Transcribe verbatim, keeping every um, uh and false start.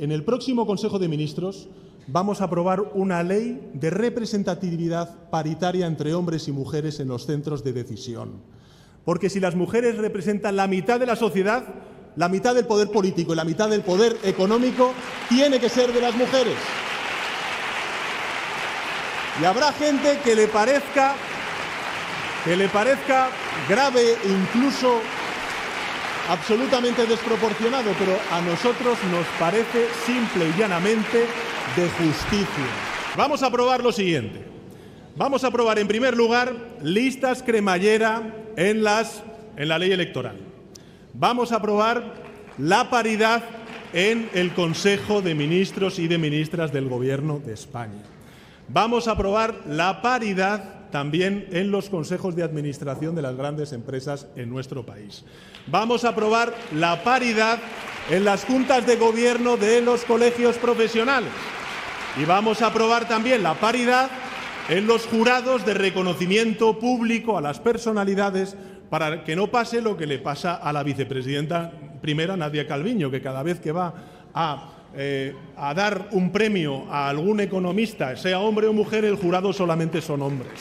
En el próximo Consejo de Ministros vamos a aprobar una ley de representatividad paritaria entre hombres y mujeres en los centros de decisión. Porque si las mujeres representan la mitad de la sociedad, la mitad del poder político y la mitad del poder económico tiene que ser de las mujeres. Y habrá gente que le parezca, que le parezca grave e incluso absolutamente desproporcionado, pero a nosotros nos parece simple y llanamente de justicia. Vamos a aprobar lo siguiente. Vamos a aprobar, en primer lugar, listas cremallera en, las, en la ley electoral. Vamos a aprobar la paridad en el Consejo de Ministros y de Ministras del Gobierno de España. Vamos a aprobar la paridad también en los consejos de administración de las grandes empresas en nuestro país. Vamos a aprobar la paridad en las juntas de gobierno de los colegios profesionales. Y vamos a aprobar también la paridad en los jurados de reconocimiento público a las personalidades, para que no pase lo que le pasa a la vicepresidenta primera, Nadia Calviño, que cada vez que va a... Eh, a dar un premio a algún economista, sea hombre o mujer, el jurado solamente son hombres.